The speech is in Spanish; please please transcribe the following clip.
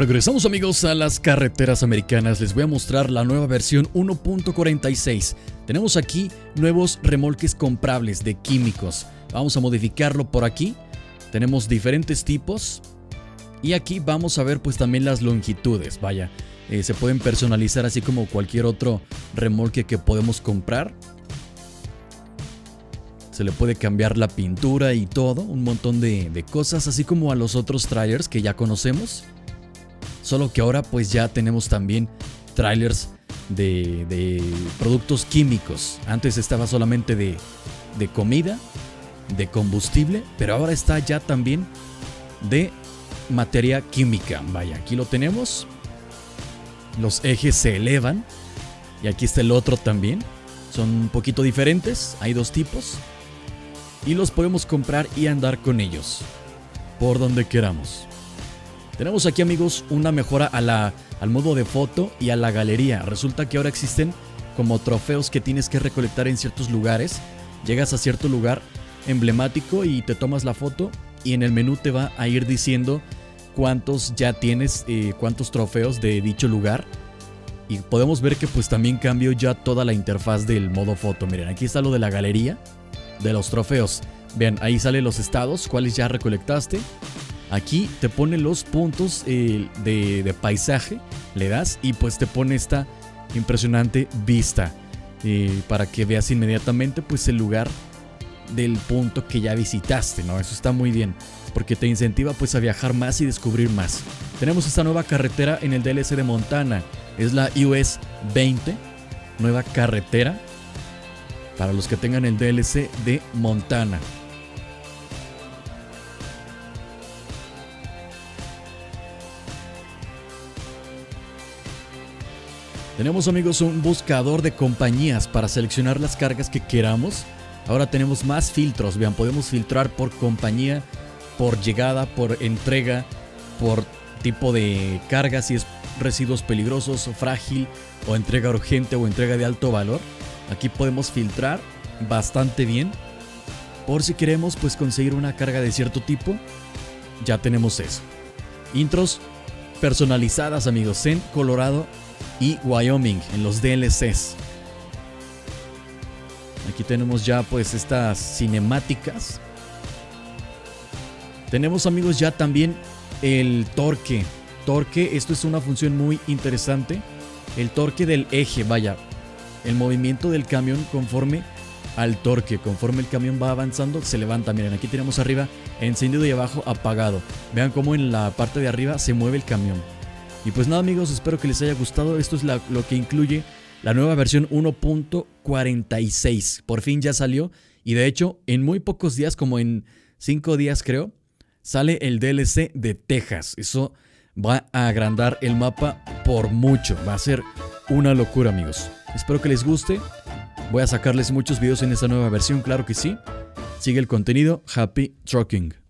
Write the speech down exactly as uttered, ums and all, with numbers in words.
Regresamos amigos a las carreteras americanas. Les voy a mostrar la nueva versión uno punto cuarenta y seis. Tenemos aquí nuevos remolques comprables de químicos. Vamos a modificarlo por aquí. Tenemos diferentes tipos. Y aquí vamos a ver pues también las longitudes. Vaya, eh, se pueden personalizar así como cualquier otro remolque que podemos comprar. Se le puede cambiar la pintura y todo. Un montón de, de cosas así como a los otros trailers que ya conocemos. Solo que ahora pues ya tenemos también trailers de, de productos químicos. Antes estaba solamente de, de comida, de combustible. Pero ahora está ya también de materia química. Vaya, aquí lo tenemos. Los ejes se elevan. Y aquí está el otro también. Son un poquito diferentes. Hay dos tipos. Y los podemos comprar y andar con ellos por donde queramos. Tenemos aquí amigos una mejora a la, al modo de foto y a la galería. Resulta que ahora existen como trofeos que tienes que recolectar en ciertos lugares. Llegas a cierto lugar emblemático y te tomas la foto. Y en el menú te va a ir diciendo cuántos ya tienes, eh, cuántos trofeos de dicho lugar. Y podemos ver que pues también cambió ya toda la interfaz del modo foto. Miren, aquí está lo de la galería de los trofeos. Vean, ahí salen los estados, cuáles ya recolectaste. Aquí te pone los puntos eh, de, de paisaje. Le das y pues te pone esta impresionante vista. Eh, para que veas inmediatamente pues el lugar del punto que ya visitaste, ¿no? Eso está muy bien, porque te incentiva pues a viajar más y descubrir más. Tenemos esta nueva carretera en el D L C de Montana. Es la U S veinte, nueva carretera para los que tengan el D L C de Montana. Tenemos amigos un buscador de compañías para seleccionar las cargas que queramos. Ahora tenemos más filtros, vean, podemos filtrar por compañía, por llegada, por entrega, por tipo de carga, si es residuos peligrosos o frágil, o entrega urgente o entrega de alto valor. Aquí podemos filtrar bastante bien, por si queremos pues conseguir una carga de cierto tipo, ya tenemos eso. Intros personalizadas amigos en Colorado y Wyoming, en los D L Cs. Aquí tenemos ya pues estas cinemáticas. Tenemos amigos ya también el torque. Torque, esto es una función muy interesante. El torque del eje, vaya. El movimiento del camión conforme al torque. Conforme el camión va avanzando se levanta. Miren, aquí tenemos arriba encendido y abajo apagado. Vean cómo en la parte de arriba se mueve el camión. Y pues nada amigos, espero que les haya gustado. Esto es la, lo que incluye la nueva versión uno punto cuarenta y seis. Por fin ya salió. Y de hecho, en muy pocos días, como en cinco días creo, sale el D L C de Texas. Eso va a agrandar el mapa por mucho. Va a ser una locura, amigos. Espero que les guste. Voy a sacarles muchos videos en esta nueva versión, claro que sí. Sigue el contenido. Happy Trucking.